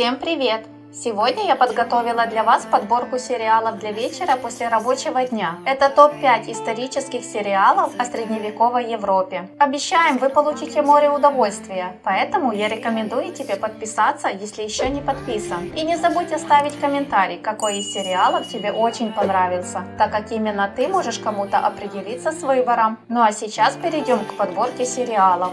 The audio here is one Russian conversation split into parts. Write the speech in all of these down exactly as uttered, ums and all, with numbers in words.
Всем привет! Сегодня я подготовила для вас подборку сериалов для вечера после рабочего дня. Это топ пять исторических сериалов о средневековой Европе. Обещаем, вы получите море удовольствия, поэтому я рекомендую тебе подписаться, если еще не подписан. И не забудь оставить комментарий, какой из сериалов тебе очень понравился, так как именно ты можешь кому-то определиться с выбором. Ну а сейчас перейдем к подборке сериалов.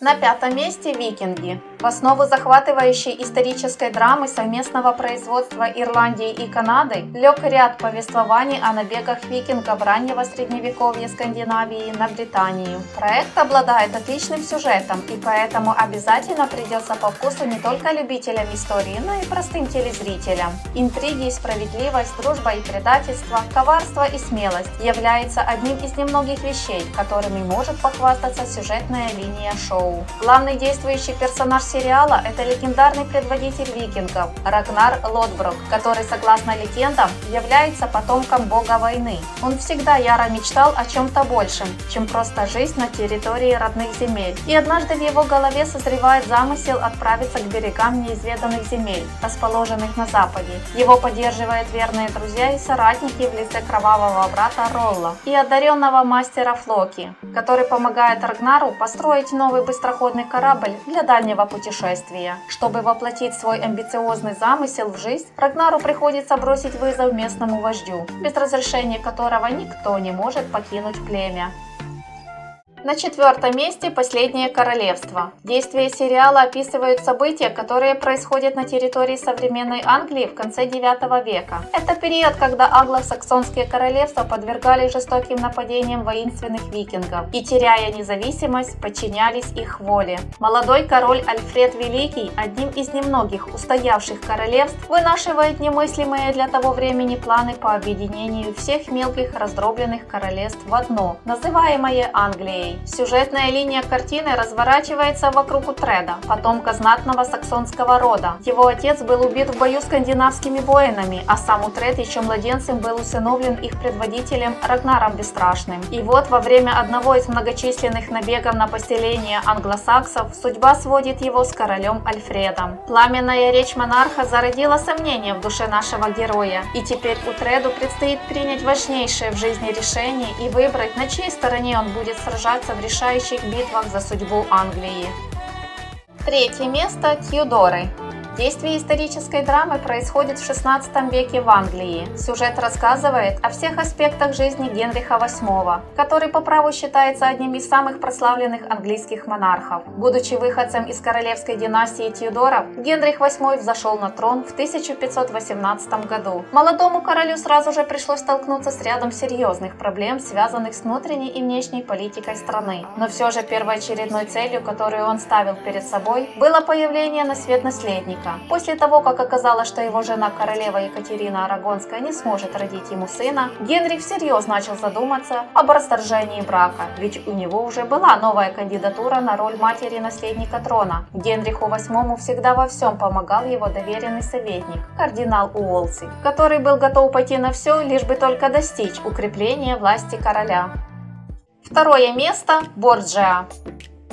На пятом месте «Викинги». В основу захватывающей исторической драмы совместного производства Ирландии и Канады лег ряд повествований о набегах викингов раннего средневековья Скандинавии на Британию. Проект обладает отличным сюжетом, и поэтому обязательно придется по вкусу не только любителям истории, но и простым телезрителям. Интриги и справедливость, дружба и предательство, коварство и смелость являются одним из немногих вещей, которыми может похвастаться сюжетная линия шоу. Главный действующий персонаж сериала – это легендарный предводитель викингов Рагнар Лодброк, который, согласно легендам, является потомком бога войны. Он всегда яро мечтал о чем-то большем, чем просто жизнь на территории родных земель. И однажды в его голове созревает замысел отправиться к берегам неизведанных земель, расположенных на западе. Его поддерживают верные друзья и соратники в лице кровавого брата Ролла и одаренного мастера Флоки, который помогает Рагнару построить новый быстрый быстроходный корабль для дальнего путешествия. Чтобы воплотить свой амбициозный замысел в жизнь, Рагнару приходится бросить вызов местному вождю, без разрешения которого никто не может покинуть племя. На четвертом месте «Последнее королевство». Действие сериала описывают события, которые происходят на территории современной Англии в конце девятого века. Это период, когда англосаксонские королевства подвергали жестоким нападениям воинственных викингов и, теряя независимость, подчинялись их воле. Молодой король Альфред Великий, одним из немногих устоявших королевств, вынашивает немыслимые для того времени планы по объединению всех мелких раздробленных королевств в одно, называемое Англией. Сюжетная линия картины разворачивается вокруг Утреда, потомка знатного саксонского рода. Его отец был убит в бою скандинавскими воинами, а сам Утред еще младенцем был усыновлен их предводителем Рагнаром Бесстрашным. И вот во время одного из многочисленных набегов на поселение англосаксов судьба сводит его с королем Альфредом. Пламенная речь монарха зародила сомнения в душе нашего героя, и теперь Утреду предстоит принять важнейшее в жизни решение и выбрать, на чьей стороне он будет сражаться в решающих битвах за судьбу Англии. Третье место – «Тюдоры». Действие исторической драмы происходит в шестнадцатом веке в Англии. Сюжет рассказывает о всех аспектах жизни Генриха восьмого, который по праву считается одним из самых прославленных английских монархов. Будучи выходцем из королевской династии Тюдоров, Генрих восьмой взошел на трон в тысяча пятьсот восемнадцатом году. Молодому королю сразу же пришлось столкнуться с рядом серьезных проблем, связанных с внутренней и внешней политикой страны. Но все же первоочередной целью, которую он ставил перед собой, было появление на свет наследника. После того, как оказалось, что его жена королева Екатерина Арагонская не сможет родить ему сына, Генрих всерьез начал задуматься об расторжении брака, ведь у него уже была новая кандидатура на роль матери наследника трона. Генриху восьмому всегда во всем помогал его доверенный советник, кардинал Уолси, который был готов пойти на все, лишь бы только достичь укрепления власти короля. Второе место – «Борджиа».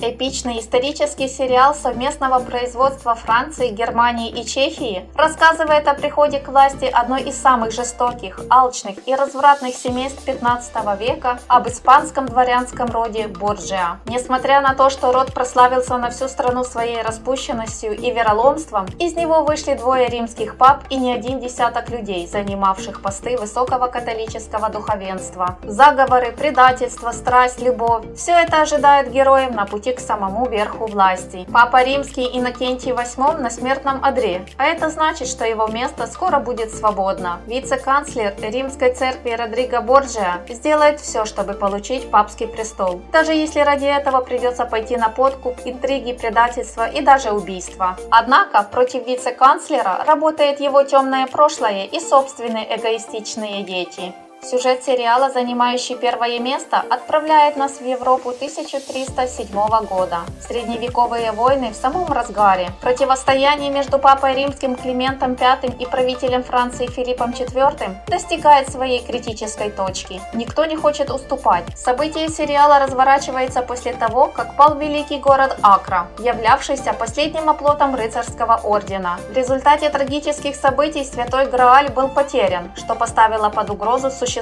Эпичный исторический сериал совместного производства Франции, Германии и Чехии рассказывает о приходе к власти одной из самых жестоких, алчных и развратных семейств пятнадцатого века, об испанском дворянском роде Борджиа. Несмотря на то, что род прославился на всю страну своей распущенностью и вероломством, из него вышли двое римских пап и не один десяток людей, занимавших посты высокого католического духовенства. Заговоры, предательство, страсть, любовь – все это ожидает героев на пути к самому верху власти. Папа римский Иннокентий восьмой на смертном одре, а это значит, что его место скоро будет свободно. Вице-канцлер римской церкви Родриго Борджиа сделает все, чтобы получить папский престол, даже если ради этого придется пойти на подкуп, интриги, предательства и даже убийства. Однако против вице-канцлера работает его темное прошлое и собственные эгоистичные дети. Сюжет сериала, занимающий первое место, отправляет нас в Европу тысяча триста седьмого года. Средневековые войны в самом разгаре. Противостояние между папой римским Климентом Пятым и правителем Франции Филиппом Четвёртым достигает своей критической точки. Никто не хочет уступать. Событие сериала разворачивается после того, как пал великий город Акра, являвшийся последним оплотом рыцарского ордена. В результате трагических событий Святой Грааль был потерян, что поставило под угрозу существование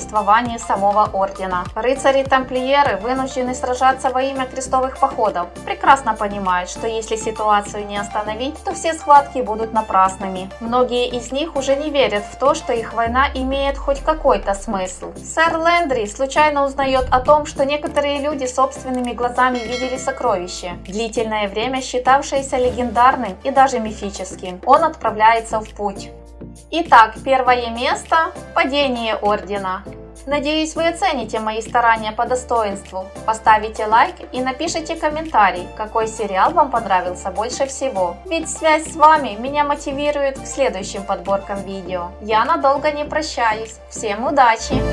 самого ордена. Рыцари-тамплиеры вынуждены сражаться во имя крестовых походов, прекрасно понимают, что если ситуацию не остановить, то все схватки будут напрасными. Многие из них уже не верят в то, что их война имеет хоть какой-то смысл. Сэр Лендри случайно узнает о том, что некоторые люди собственными глазами видели сокровище, длительное время считавшееся легендарным и даже мифическим. Он отправляется в путь. Итак, первое место – «Падение ордена». Надеюсь, вы оцените мои старания по достоинству, поставите лайк и напишите комментарий, какой сериал вам понравился больше всего. Ведь связь с вами меня мотивирует к следующим подборкам видео. Я надолго не прощаюсь. Всем удачи!